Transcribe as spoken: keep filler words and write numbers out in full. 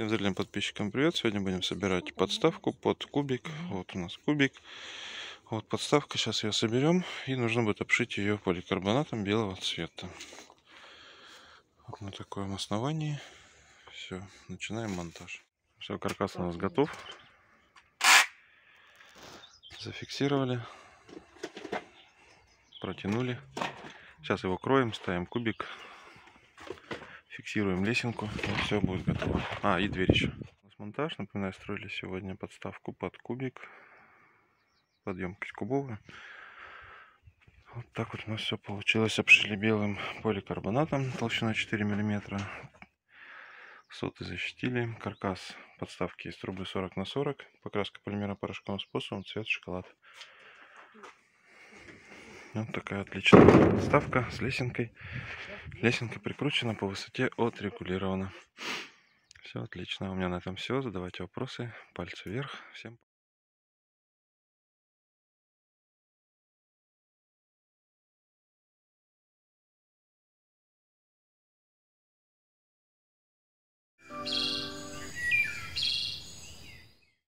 Всем зрителям, подписчикам привет. Сегодня будем собирать подставку под кубик. Вот у нас кубик. Вот подставка. Сейчас ее соберем. И нужно будет обшить ее поликарбонатом белого цвета. Вот на таком основании. Все. Начинаем монтаж. Все, каркас у нас готов. Зафиксировали. Протянули. Сейчас его кроем, ставим кубик. Фиксируем лесенку, и все будет готово. А, и дверь еще. У нас монтаж. Напоминаю, строили сегодня подставку под кубик. Под емкость кубовую. Вот так вот у нас все получилось. Обшили белым поликарбонатом толщиной четыре миллиметра. Соты защитили. Каркас подставки из трубы сорок на сорок. Покраска полимера порошковым способом. Цвет шоколад. Вот такая отличная подставка с лесенкой. Лесенка прикручена, по высоте отрегулирована. Все отлично. У меня на этом все. Задавайте вопросы. Пальцы вверх. Всем пока.